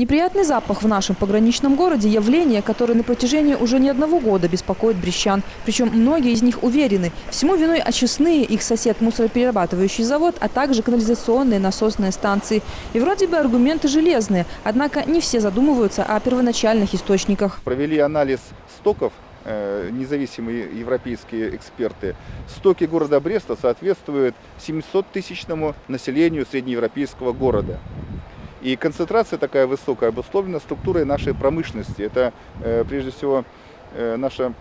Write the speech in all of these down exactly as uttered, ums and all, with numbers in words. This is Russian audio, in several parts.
Неприятный запах в нашем пограничном городе – явление, которое на протяжении уже не одного года беспокоит брестчан. Причем многие из них уверены – всему виной очистные, их сосед мусороперерабатывающий завод, а также канализационные насосные станции. И вроде бы аргументы железные, однако не все задумываются о первоначальных источниках. Провели анализ стоков. Независимые европейские эксперты. Стоки города Бреста соответствуют семисоттысячному населению среднеевропейского города. И концентрация такая высокая обусловлена структурой нашей промышленности. Это, прежде всего, наша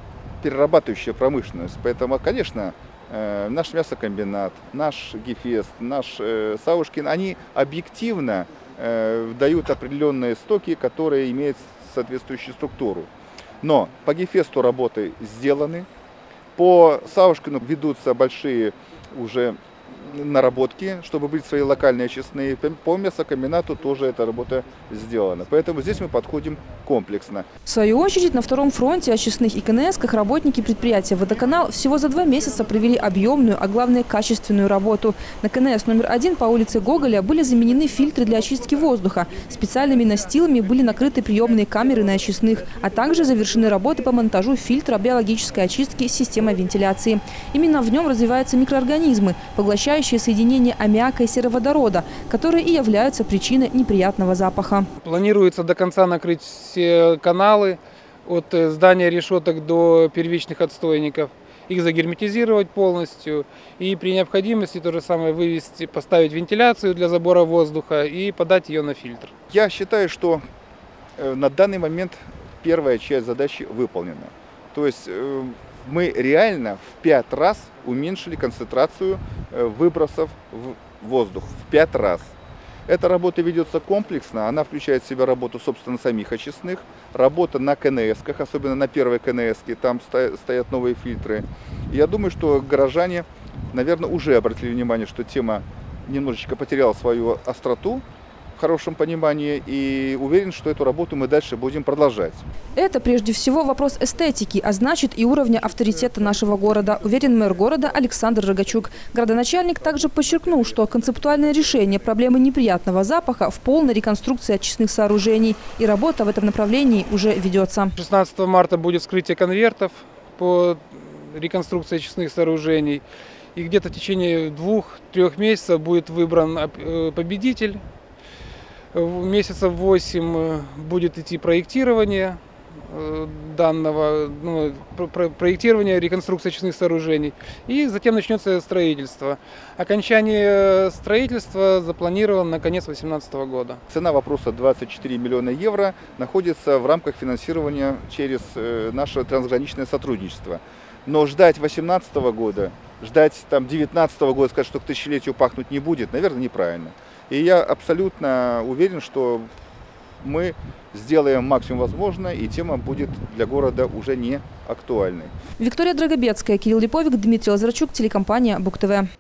перерабатывающая промышленность. Поэтому, конечно, наш мясокомбинат, наш Гефест, наш Саушкин, они объективно дают определенные стоки, которые имеют соответствующую структуру. Но по Гефесту работы сделаны, по Саушкину ведутся большие уже наработки, чтобы быть свои локальные очистные, по мясокомбинату тоже эта работа сделана. Поэтому здесь мы подходим комплексно. В свою очередь, на втором фронте очистных и КНСках работники предприятия «Водоканал» всего за два месяца провели объемную, а главное качественную работу. На КНС номер один по улице Гоголя были заменены фильтры для очистки воздуха. Специальными настилами были накрыты приемные камеры на очистных, а также завершены работы по монтажу фильтра биологической очистки системы вентиляции. Именно в нем развиваются микроорганизмы, поглощающие соединения аммиака и сероводорода, которые и являются причиной неприятного запаха. Планируется до конца накрыть все каналы от здания решеток до первичных отстойников, их загерметизировать полностью и при необходимости то же самое вывести, поставить вентиляцию для забора воздуха и подать ее на фильтр. Я считаю, что на данный момент первая часть задачи выполнена. То есть мы реально в пять раз уменьшили концентрацию выбросов в воздух. В пять раз. Эта работа ведется комплексно. Она включает в себя работу, собственно, самих очистных, работа на КНСках, особенно на первой КНСке, там стоят новые фильтры. Я думаю, что горожане, наверное, уже обратили внимание, что тема немножечко потеряла свою остроту. В хорошем понимании, и уверен, что эту работу мы дальше будем продолжать. Это прежде всего вопрос эстетики, а значит и уровня авторитета нашего города, уверен мэр города Александр Рогачук. Градоначальник также подчеркнул, что концептуальное решение проблемы неприятного запаха в полной реконструкции очистных сооружений, и работа в этом направлении уже ведется. шестнадцатого марта будет вскрытие конвертов по реконструкции очистных сооружений, и где-то в течение двух-трех месяцев будет выбран победитель. Месяца восемь будет идти проектирование данного, ну, про проектирование реконструкции очистных сооружений, и затем начнется строительство. Окончание строительства запланировано на конец две тысячи восемнадцатого года. Цена вопроса двадцать четыре миллиона евро находится в рамках финансирования через наше трансграничное сотрудничество. Но ждать две тысячи восемнадцатого года, ждать там две тысячи девятнадцатого года, сказать, что к тысячелетию пахнуть не будет, наверное, неправильно. И я абсолютно уверен, что мы сделаем максимум возможно, и тема будет для города уже не актуальной. Виктория Драгобецкая, Кирилл Липовик, Дмитрий Лазарчук, телекомпания БугТВ.